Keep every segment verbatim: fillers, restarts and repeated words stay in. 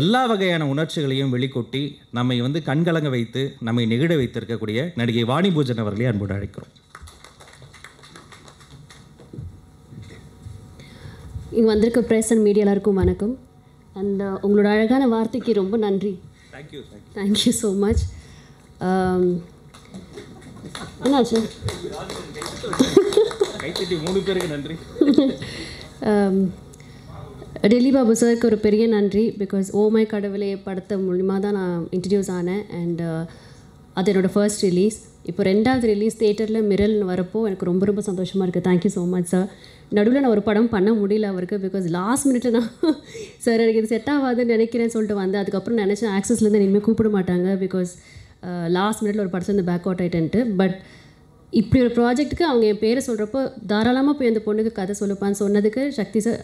எல்லா வகையான உணர்ச்சிகளையும் வெளிக்கொட்டி நம்மை வந்து கண்கலங்க வைத்து நம்மை நெகிழ வைத்திருக்கக்கூடிய நடிகை வாணி பூஜன் அவர்களை அன்போடு அழைக்கிறோம். இங்கே வந்திருக்க ப்ரெஸ் அண்ட் மீடியாவில் இருக்கும் வணக்கம். அந்த உங்களோட அழகான வார்த்தைக்கு ரொம்ப நன்றி. Thank you thank you so much. என்னாச்சு கைத்தட்டி மூணு பேருக்கு நன்றி. Dilip Baba sir ku oru periya nandri because oh my kadavile padatha mulima da na introduce aane and adu enoda first release ipo rendavathu release theater la Miral nu varappo enakku romba romba santoshama irukku thank you so much sir naduvula na oru padam panna mudiyala avarku because last minute la sir enakku idu set avadhu nenikiren solittu vanda adukku appuram nenacha access la irundha ninme koopada maatanga because uh, last minute la oru person the back out aitent but இப்படி ஒரு ப்ராஜெக்ட்டுக்கு அவங்க என் பேரை சொல்கிறப்போ தாராளமாக போய் அந்த பொண்ணுக்கு கதை சொல்லப்பான்னு சொன்னதுக்கு Sakthi sir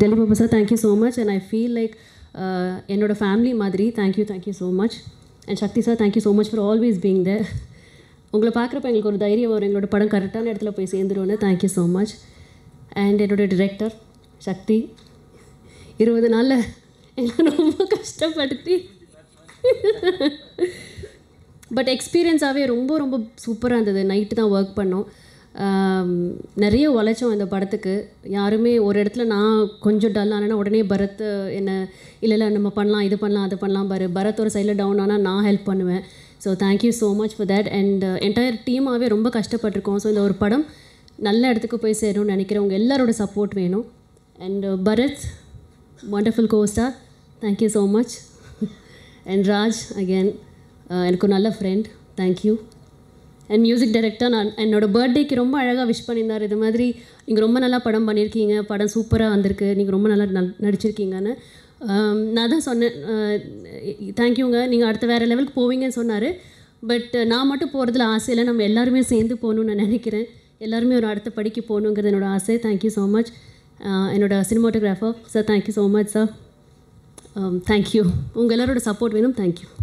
Delhi Baba sir thank you so much and I feel like என்னோடய ஃபேமிலி மாதிரி thank you thank you so much and Sakthi sir thank you so much for always being there உங்களை பார்க்குறப்ப எங்களுக்கு ஒரு தைரியம் வரும் எங்களோட படம் கரெக்டான இடத்துல போய் சேர்ந்துருவோன்னு தேங்க்யூ ஸோ மச் அண்ட் என்னோடய டிரெக்டர் சக்தி இருபது நாளில் என்ன ரொம்ப கஷ்டப்படுத்தி பட் எக்ஸ்பீரியன்ஸாகவே ரொம்ப ரொம்ப சூப்பராக இருந்தது நைட்டு தான் ஒர்க் பண்ணோம் நிறைய உழைச்சோம் இந்த படத்துக்கு யாருமே ஒரு இடத்துல நான் கொஞ்சம் டல் ஆனால் உடனே பரத் என்ன இல்லை இல்லை நம்ம பண்ணலாம் இது பண்ணலாம் அது பண்ணலாம் பாரு பரத் ஒரு சைடில் டவுன் ஆனால் நான் ஹெல்ப் பண்ணுவேன் so thank you so much for that and entire டீமாகவே ரொம்ப கஷ்டப்பட்டிருக்கோம் ஸோ இந்த ஒரு படம் நல்ல இடத்துக்கு போய் சேரும்னு நினைக்கிறவங்க எல்லாரோட சப்போர்ட் வேணும் and Bharath wonderful costar thank you so much and Raj again எனக்கு நல்ல friend thank you and music director நான் என்னோடய பர்த்டேக்கு ரொம்ப அழகாக விஷ் பண்ணியிருந்தார் இது மாதிரி நீங்கள் ரொம்ப நல்லா படம் பண்ணியிருக்கீங்க படம் சூப்பராக வந்திருக்கு நீங்கள் ரொம்ப நல்லா ந நடிச்சிருக்கீங்கன்னு நான் தான் சொன்னேன் தேங்க்யூங்க நீங்கள் அடுத்த வேறு லெவலுக்கு போவீங்கன்னு சொன்னார் பட் நான் மட்டும் போகிறதுல ஆசையில் நம்ம எல்லாருமே சேர்ந்து போகணுன்னு நான் நினைக்கிறேன் எல்லாருமே ஒரு அடுத்த படிக்கு போகணுங்கிறது என்னோடய ஆசை தேங்க்யூ ஸோ மச் என்னோடய cinematographer sir thank you so much sir thank you உங்கள் எல்லாரோட சப்போர்ட் வேணும் தேங்க்யூ